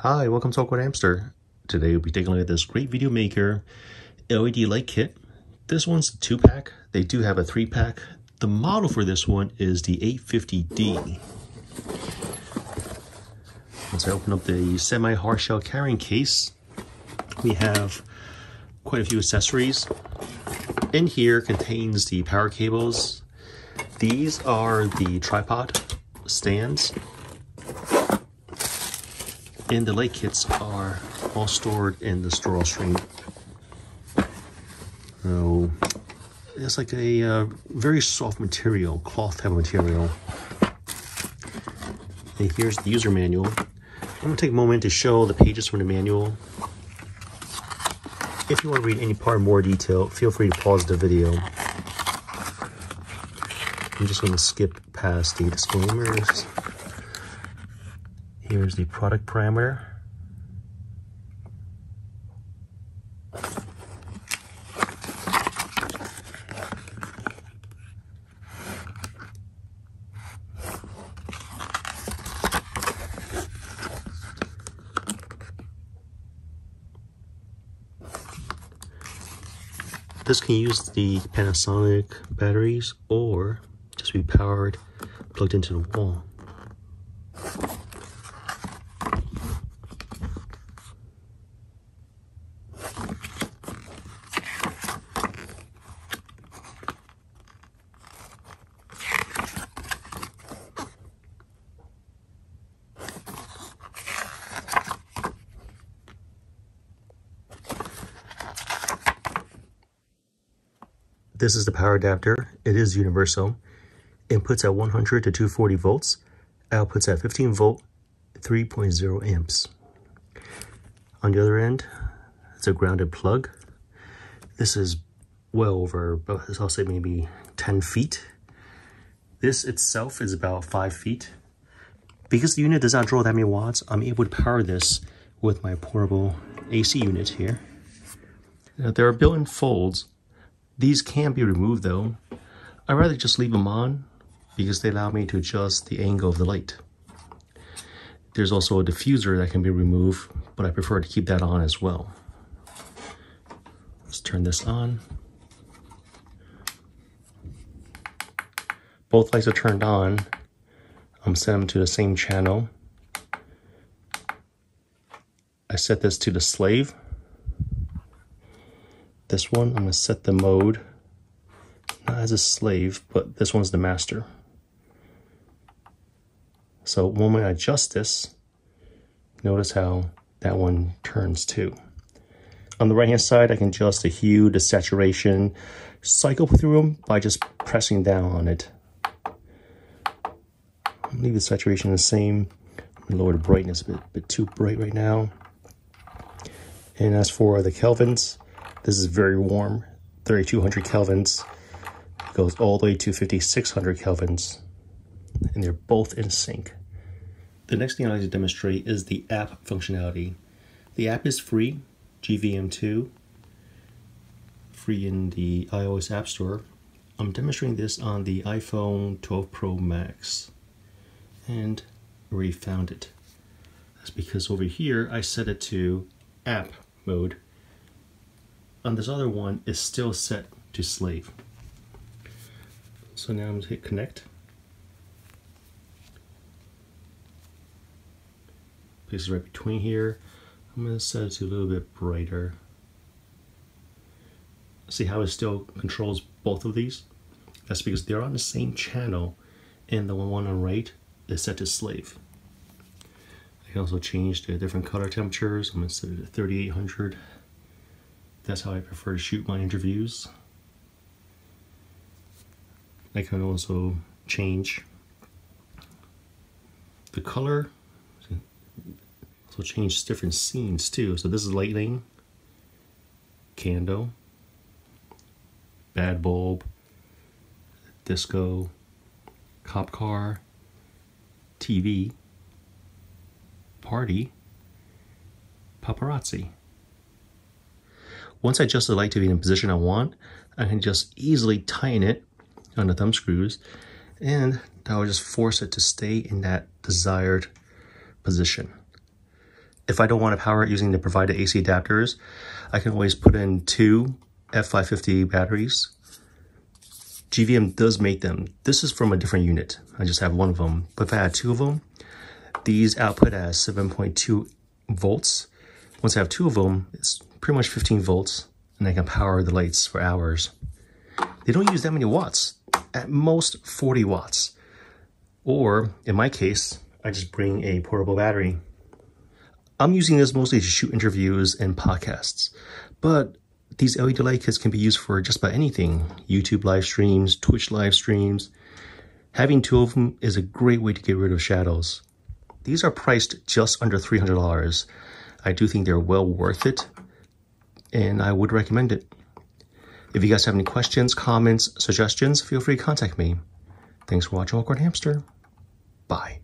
Hi, welcome to AwkwardHamster. Today we'll be taking a look at this great video maker LED light kit. This one's a 2-pack. They do have a 3-pack. The model for this one is the 850D. Once I open up the semi-hard shell carrying case, we have quite a few accessories. In here contains the power cables. These are the tripod stands. And the light kits are all stored in the draw string. So it's like a very soft material, cloth type of material. And here's the user manual. I'm gonna take a moment to show the pages from the manual. If you want to read any part in more detail, feel free to pause the video. I'm just gonna skip past the disclaimers. Here's the product parameter. This can use the Panasonic batteries or just be powered, plugged into the wall. This is the power adapter. It is universal. Inputs at 100 to 240 volts. Outputs at 15 volt, 3.0 amps. On the other end, it's a grounded plug. This is well over, I'll say maybe 10 feet. This itself is about 5 feet. Because the unit does not draw that many watts, I'm able to power this with my portable AC unit here. Now, there are built-in folds. These can be removed though. I'd rather just leave them on because they allow me to adjust the angle of the light. There's also a diffuser that can be removed, but I prefer to keep that on as well. Let's turn this on. Both lights are turned on. I'm setting them to the same channel. I set this to the slave. This one, I'm going to set the mode, not as a slave, but this one's the master. So when I adjust this, notice how that one turns too. On the right-hand side, I can adjust the hue, the saturation, cycle through them by just pressing down on it. I'll leave the saturation the same. I'm going to lower the brightness a bit too bright right now. And as for the Kelvins, this is very warm, 3200 Kelvins. It goes all the way to 5600 Kelvins, and they're both in sync. The next thing I'd like to demonstrate is the app functionality. The app is free, GVM2, free in the iOS App Store. I'm demonstrating this on the iPhone 12 Pro Max, and already found it. That's because over here, I set it to app mode. On this other one is still set to slave. So now I'm going to hit connect. Place it right between here. I'm going to set it to a little bit brighter. See how it still controls both of these? That's because they're on the same channel, and the one on the right is set to slave. I can also change the different color temperatures. I'm going to set it to 3800. That's how I prefer to shoot my interviews. I can also change the color, also change different scenes too. So this is lighting, candle, bad bulb, disco, cop car, TV, party, paparazzi. Once I adjust the light to be in the position I want, I can just easily tighten it on the thumb screws, and that will just force it to stay in that desired position. If I don't want to power it using the provided AC adapters, I can always put in two F550 batteries. GVM does make them. This is from a different unit. I just have one of them. But if I had two of them, these output as 7.2 volts. Once I have two of them, it's pretty much 15 volts, and I can power the lights for hours. They don't use that many watts, at most 40 watts. Or, in my case, I just bring a portable battery. I'm using this mostly to shoot interviews and podcasts, but these LED light kits can be used for just about anything. YouTube live streams, Twitch live streams. Having two of them is a great way to get rid of shadows. These are priced just under $300. I do think they're well worth it, and I would recommend it. If you guys have any questions, comments, suggestions, feel free to contact me. Thanks for watching AwkwardHamster. Bye.